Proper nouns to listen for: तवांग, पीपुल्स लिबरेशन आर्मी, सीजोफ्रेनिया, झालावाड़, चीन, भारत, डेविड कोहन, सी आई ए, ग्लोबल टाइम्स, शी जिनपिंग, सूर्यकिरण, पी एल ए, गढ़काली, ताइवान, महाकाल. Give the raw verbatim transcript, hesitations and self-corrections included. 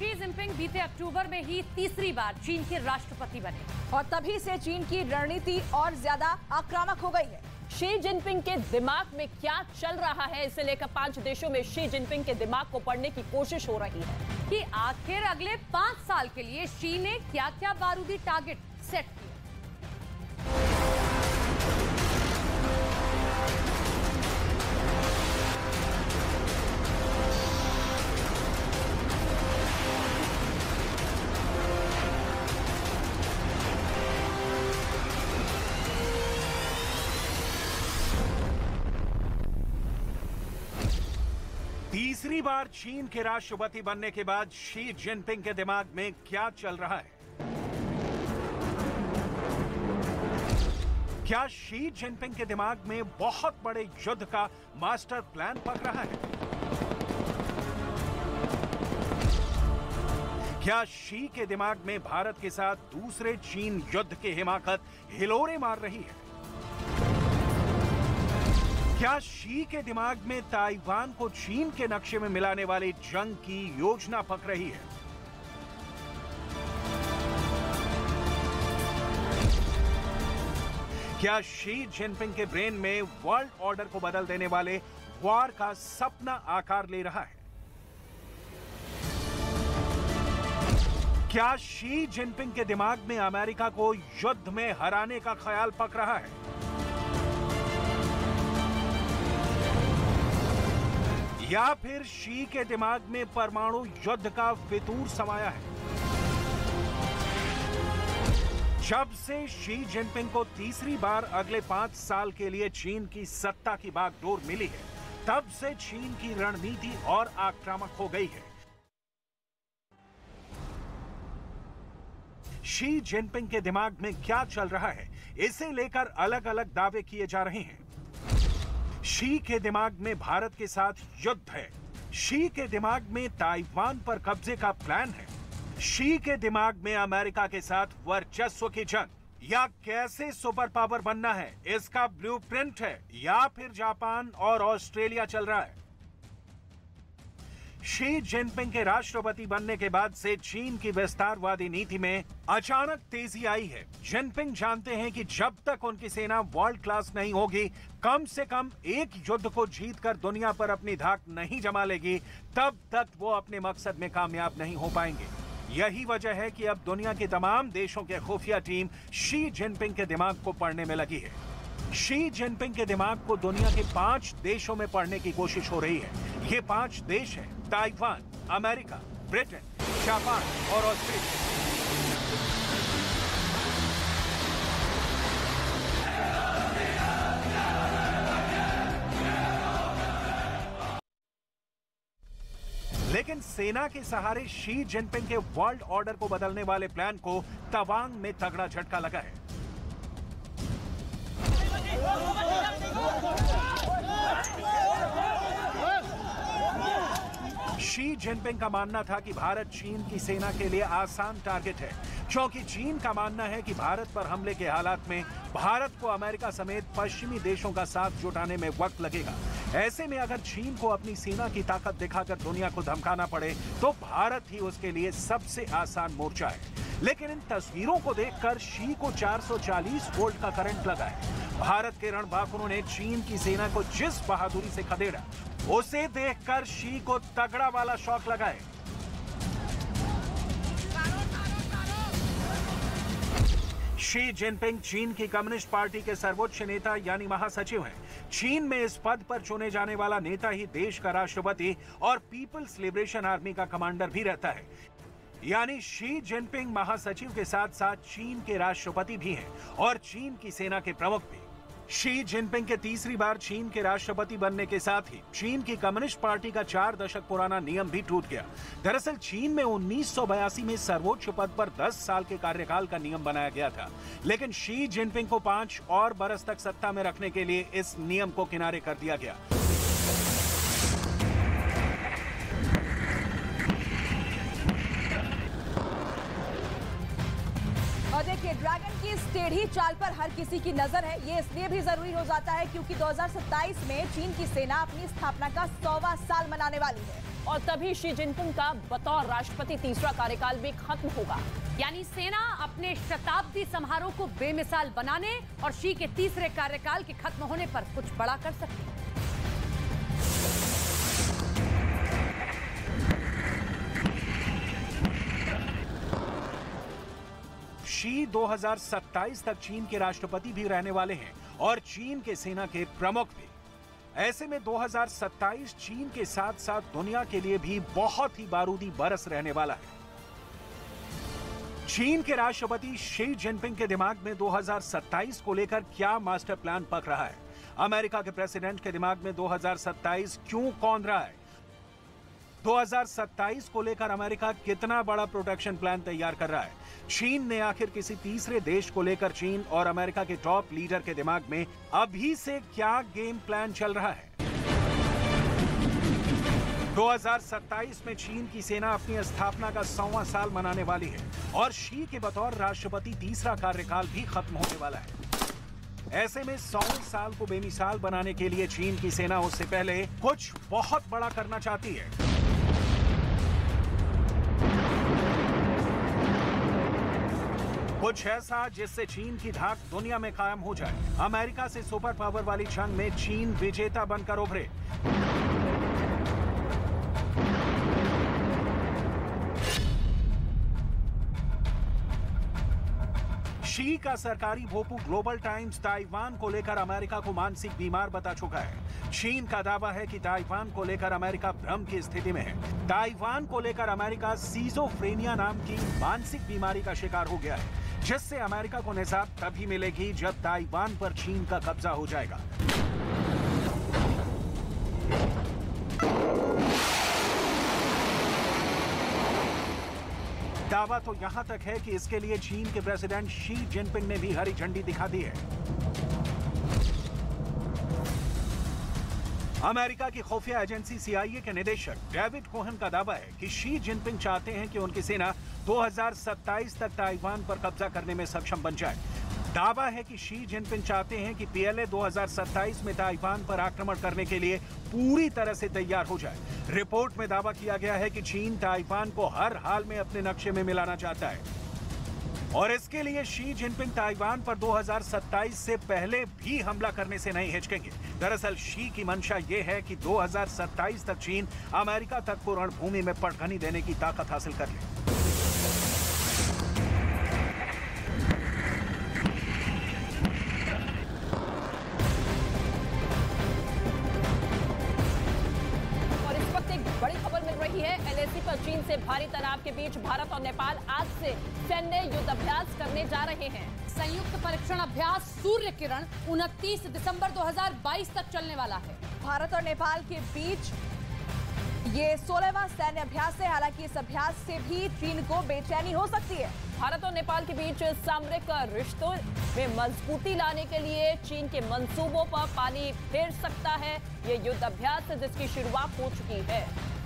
शी जिनपिंग बीते अक्टूबर में ही तीसरी बार चीन के राष्ट्रपति बने और तभी से चीन की रणनीति और ज्यादा आक्रामक हो गई है। शी जिनपिंग के दिमाग में क्या चल रहा है, इसे लेकर पांच देशों में शी जिनपिंग के दिमाग को पढ़ने की कोशिश हो रही है कि आखिर अगले पांच साल के लिए शी ने क्या क्या बारूदी टारगेट सेट किए। तीसरी बार चीन के राष्ट्रपति बनने के बाद शी जिनपिंग के दिमाग में क्या चल रहा है? क्या शी जिनपिंग के दिमाग में बहुत बड़े युद्ध का मास्टर प्लान पक रहा है? क्या शी के दिमाग में भारत के साथ दूसरे चीन युद्ध की हिमाकत हिलोरे मार रही है? क्या शी के दिमाग में ताइवान को चीन के नक्शे में मिलाने वाली जंग की योजना पक रही है? क्या शी जिनपिंग के ब्रेन में वर्ल्ड ऑर्डर को बदल देने वाले वॉर का सपना आकार ले रहा है? क्या शी जिनपिंग के दिमाग में अमेरिका को युद्ध में हराने का ख्याल पक रहा है? या फिर शी के दिमाग में परमाणु युद्ध का फितूर समाया है? जब से शी जिनपिंग को तीसरी बार अगले पांच साल के लिए चीन की सत्ता की बागडोर मिली है, तब से चीन की रणनीति और आक्रामक हो गई है। शी जिनपिंग के दिमाग में क्या चल रहा है, इसे लेकर अलग अलग दावे किए जा रहे हैं। शी के दिमाग में भारत के साथ युद्ध है। शी के दिमाग में ताइवान पर कब्जे का प्लान है। शी के दिमाग में अमेरिका के साथ वर्चस्व की जंग या कैसे सुपर पावर बनना है, इसका ब्लूप्रिंट है। या फिर जापान और ऑस्ट्रेलिया चल रहा है। शी जिनपिंग के राष्ट्रपति बनने के बाद से चीन की विस्तारवादी नीति में अचानक तेजी आई है। जिनपिंग जानते हैं कि जब तक उनकी सेना वर्ल्ड क्लास नहीं होगी, कम से कम एक युद्ध को जीतकर दुनिया पर अपनी धाक नहीं जमा लेगी, तब तक वो अपने मकसद में कामयाब नहीं हो पाएंगे। यही वजह है कि अब दुनिया के तमाम देशों के खुफिया टीम शी जिनपिंग के दिमाग को पढ़ने में लगी है। शी जिनपिंग के दिमाग को दुनिया के पांच देशों में पढ़ने की कोशिश हो रही है। ये पांच देश हैं ताइवान, अमेरिका, ब्रिटेन, जापान और ऑस्ट्रेलिया। लेकिन सेना के सहारे शी जिनपिंग के वर्ल्ड ऑर्डर को बदलने वाले प्लान को तवांग में तगड़ा झटका लगा है। शी जिनपिंग का मानना था कि भारत चीन की सेना के लिए आसान टारगेट है, क्योंकि चीन का मानना है कि भारत पर हमले के हालात में भारत को अमेरिका समेत पश्चिमी देशों का साथ जुटाने में वक्त लगेगा। ऐसे में अगर चीन को अपनी सेना की ताकत दिखाकर दुनिया को धमकाना पड़े तो भारत ही उसके लिए सबसे आसान मोर्चा है। लेकिन इन तस्वीरों को देखकर शी को चार सौ चालीस वोल्ट का करंट लगा है। भारत के रणबांकुरों ने चीन की सेना को जिस बहादुरी से खदेड़ा, उसे देखकर शी को तगड़ा वाला शॉक लगा है। शी जिनपिंग चीन की कम्युनिस्ट पार्टी के सर्वोच्च नेता यानी महासचिव हैं। चीन में इस पद पर चुने जाने वाला नेता ही देश का राष्ट्रपति और पीपुल्स लिबरेशन आर्मी का कमांडर भी रहता है। यानी शी जिनपिंग महासचिव के साथ साथ चीन के राष्ट्रपति भी हैं और चीन की सेना के प्रमुख भी। शी जिनपिंग के तीसरी बार चीन के राष्ट्रपति बनने के साथ ही चीन की कम्युनिस्ट पार्टी का चार दशक पुराना नियम भी टूट गया। दरअसल चीन में उन्नीस सौ बयासी में सर्वोच्च पद पर दस साल के कार्यकाल का नियम बनाया गया था, लेकिन शी जिनपिंग को पांच और बरस तक सत्ता में रखने के लिए इस नियम को किनारे कर दिया गया। देखिए, ड्रैगन की इस टेढ़ी चाल पर हर किसी की नजर है। ये इसलिए भी जरूरी हो जाता है क्योंकि दो हज़ार सत्ताईस में चीन की सेना अपनी स्थापना का सौवां साल मनाने वाली है और तभी शी जिनपिंग का बतौर राष्ट्रपति तीसरा कार्यकाल भी खत्म होगा। यानी सेना अपने शताब्दी समारोह को बेमिसाल बनाने और शी के तीसरे कार्यकाल के खत्म होने पर कुछ बड़ा कर सकती है। शी दो हज़ार सत्ताईस तक चीन के राष्ट्रपति भी रहने वाले हैं और चीन के सेना के प्रमुख भी। ऐसे में दो हज़ार सत्ताईस चीन के साथ साथ दुनिया के लिए भी बहुत ही बारूदी बरस रहने वाला है। चीन के राष्ट्रपति शी जिनपिंग के दिमाग में दो हज़ार सत्ताईस को लेकर क्या मास्टर प्लान पक रहा है? अमेरिका के प्रेसिडेंट के दिमाग में दो हज़ार सत्ताईस क्यों कौन रहा है? दो हज़ार सत्ताईस को लेकर अमेरिका कितना बड़ा प्रोटेक्शन प्लान तैयार कर रहा है? चीन ने आखिर किसी तीसरे देश को लेकर चीन और अमेरिका के टॉप लीडर के दिमाग में अभी से क्या गेम प्लान चल रहा है? दो हज़ार सत्ताईस में चीन की सेना अपनी स्थापना का सौवां साल मनाने वाली है और शी के बतौर राष्ट्रपति तीसरा कार्यकाल भी खत्म होने वाला है। ऐसे में सौ साल को बेमिसाल बनाने के लिए चीन की सेना उससे पहले कुछ बहुत बड़ा करना चाहती है। कुछ ऐसा जिससे चीन की धाक दुनिया में कायम हो जाए। अमेरिका से सुपर पावर वाली जंग में चीन विजेता बनकर उभरे। शी का सरकारी भोपू ग्लोबल टाइम्स ताइवान को लेकर अमेरिका को मानसिक बीमार बता चुका है। चीन का दावा है कि ताइवान को लेकर अमेरिका भ्रम की स्थिति में है। ताइवान को लेकर अमेरिका सीजोफ्रेनिया नाम की मानसिक बीमारी का शिकार हो गया है, जिससे अमेरिका को निजात तभी मिलेगी जब ताइवान पर चीन का कब्जा हो जाएगा। दावा तो यहां तक है कि इसके लिए चीन के प्रेसिडेंट शी जिनपिंग ने भी हरी झंडी दिखा दी है। अमेरिका की खुफिया एजेंसी सी आई ए के निदेशक डेविड कोहन का दावा है कि शी जिनपिंग चाहते हैं कि उनकी सेना दो हज़ार सत्ताईस तक ताइवान पर कब्जा करने में सक्षम बन जाए। दावा है कि शी जिनपिंग चाहते हैं कि पी एल ए दो हज़ार सत्ताईस में ताइवान पर आक्रमण करने के लिए पूरी तरह से तैयार हो जाए। रिपोर्ट में दावा किया गया है कि चीन ताइवान को हर हाल में अपने नक्शे में मिलाना चाहता है और इसके लिए शी जिनपिंग ताइवान पर दो हज़ार सत्ताईस से पहले भी हमला करने से नहीं हिचकेंगे। दरअसल शी की मंशा ये है कि दो हज़ार सत्ताईस तक चीन अमेरिका तक को रणभूमि में पटखनी देने की ताकत हासिल कर ले। चीन से भारी तनाव के बीच भारत और नेपाल आज से सैन्य युद्धाभ्यास करने जा रहे हैं। संयुक्त परीक्षण अभ्यास सूर्यकिरण उनतीस दिसंबर दो हज़ार बाईस तक चलने वाला है। भारत और नेपाल के बीच ये सोलहवां सैन्य अभ्यास है। हालांकि इस अभ्यास से भी चीन को बेचैनी हो सकती है। भारत और नेपाल के बीच सामरिक रिश्तों में मजबूती लाने के लिए चीन के मंसूबों पर पानी फेर सकता है ये युद्धाभ्यास, जिसकी शुरुआत हो चुकी है।